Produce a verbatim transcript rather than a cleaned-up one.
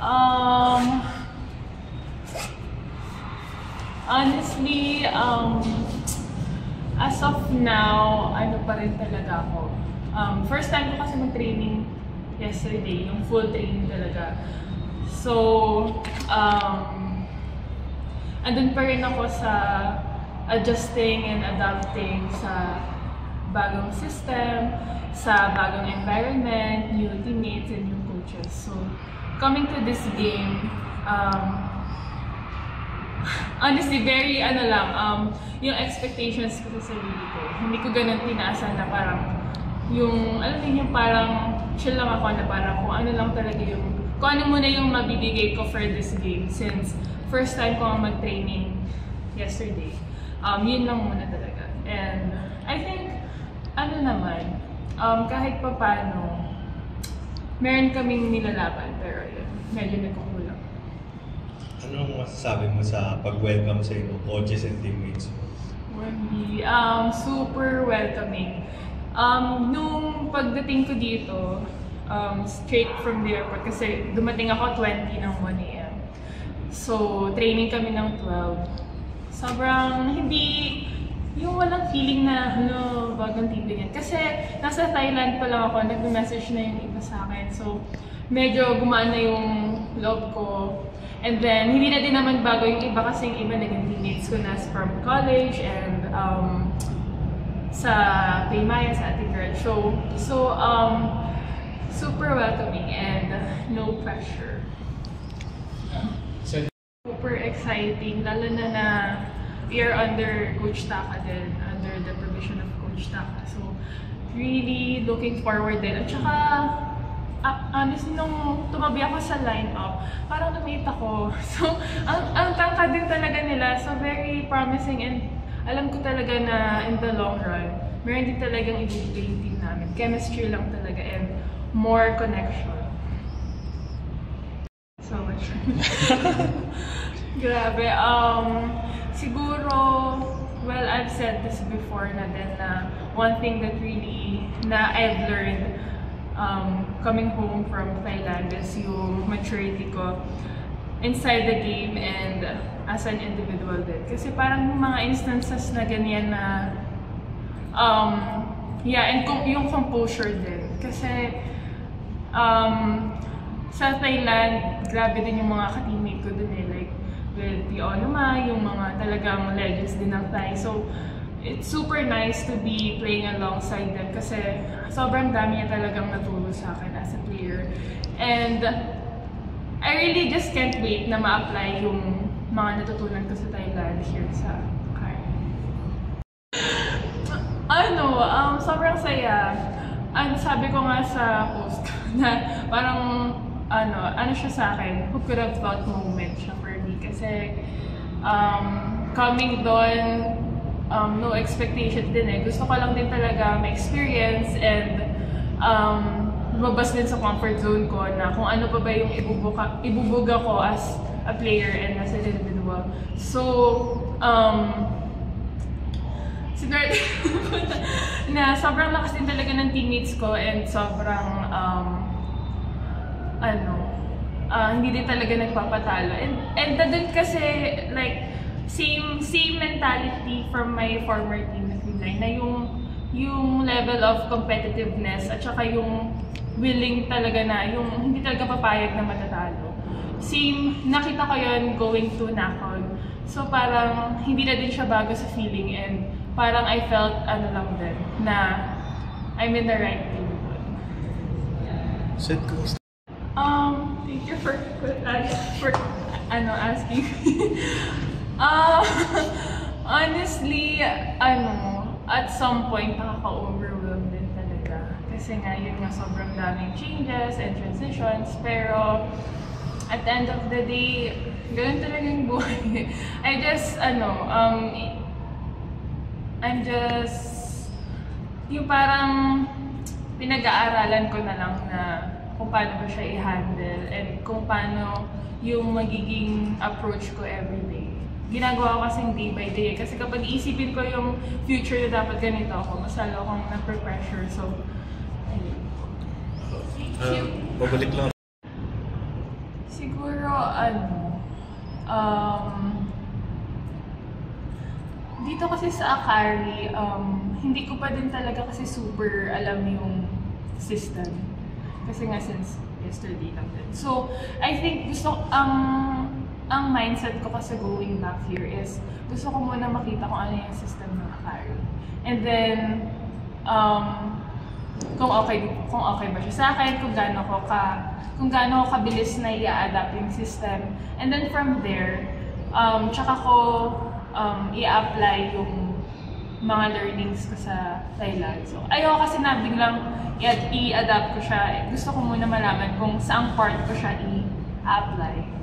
Um, honestly, um, as of now, ano pa rin talaga ako. Um, first time ko kasi mag-training yesterday, yung full training talaga. So, um, andun pa rin ako sa adjusting and adapting sa bagong system, sa bagong environment, new teammates, and new coaches. So, coming to this game, um, honestly, very ano lang, um, yung expectations ko sa sarili ko. Hindi ko ganun tinaasan na parang yung, alam niyo, parang chill lang ako na parang kung ano lang talaga yung, kung ano muna yung mabibigay ko for this game since first time ko ang mag-training yesterday. Um, yun lang muna talaga. And I think, ano naman, um, kahit pa paano, meron kaming nilalaban pero yun, medyo nagkukulang. Anong masasabi mo sa pag-welcome sa inyo, coaches and teammates? Really, um, super welcoming. Um, nung pagdating ko dito, um, straight from the airport, kasi dumating ako twenty ng one A M So, training kami ng twelve. Sobrang hindi, yung walang feeling na, ano, bagong team. Kasi nasa Thailand pa lang ako, nag-message na yung iba sa akin. So, medyo gumaan na yung love ko. And then, hindi na din naman bago yung iba kasi yung iba naging teammates ko na from college and um, sa Paymaya, sa ating girl show. So, um, super welcoming and no pressure. Super exciting, lalo na na we are under Coach Tacker din, under the provision of Coach Tacker. So, really looking forward din. At saka, honestly, nung tumabi ako sa lineup, parang lumita ko. So, ang, ang tangka din talaga nila. So, very promising and alam ko talaga na in the long run, meron din talagang ibibigay yung team namin. Chemistry lang talaga and more connection. So much. Grabe. Um, siguro, well, I've said this before na din na one thing that really na I've learned Um, coming home from Thailand is yung maturity ko inside the game and as an individual din. Kasi parang mga instances na ganyan na um, yeah, and yung composure din. Kasi um, sa Thailand, grabe din yung mga ka-teammate ko dun eh. Like with the Onoma, yung mga talagang legends din ng Thai. So, it's super nice to be playing alongside them kasi sobrang dami niya talagang natulong sa akin as a player. And I really just can't wait na ma-apply yung mga natutunan ko sa Thailand here sa Akari. Ano, um, sobrang saya. Ano, sabi ko nga sa post na parang ano, ano siya sa akin, who could have thought moment siya for me kasi um, coming doon, Um, no expectation din eh. Gusto ko lang din talaga ma-experience and um, lumabas din sa comfort zone ko na kung ano pa ba yung ibubuka, ibubuga ko as a player and as an individual. So, um, siguro na sobrang lakas din talaga ng teammates ko and sobrang um, ano, uh, hindi din talaga nagpapatalo. And, and dadun kasi like Same same mentality from my former team na Green na yung yung level of competitiveness at saka yung willing talaga na yung hindi talaga papayag na matatalo. Same, nakita ko yun going to Nakon. So parang hindi na din siya bago sa feeling and parang I felt ano lang din na I'm in the right team. Set ko. Um, thank you for for ano asking. Uh, honestly, ano, at some point nakaka-overwhelm din talaga. Kasi nga yun nga sobrang daming changes and transitions. Pero at the end of the day, ganun talaga yung buhay. I just, ano, um, I'm just, yung parang pinag-aaralan ko na lang na kung paano ba siya i-handle and kung paano yung magiging approach ko everyday. Ginagawa ko kasing day by day kasi kapag iisipin ko yung future na dapat ganito ako, masalo akong na-pressure. So, ayun. Thank you. Babalik lang. siguro ano, um, dito kasi sa Akari, um, hindi ko pa din talaga kasi super alam yung system. Kasi nga since yesterday lang din. So, I think gusto ang um, ang mindset ko kasi going back here is gusto ko muna makita kung ano yung system ng Akari. And then, um, kung okay, kung okay ba siya sa akin, kung gaano ko ka, kung gaano ko kabilis na i-adapt yung system. And then from there, um, tsaka ko um, i-apply yung mga learnings ko sa Thailand. So, ayaw kasi na biglang i-adapt ko siya. Gusto ko muna malaman kung saang part ko siya i-apply.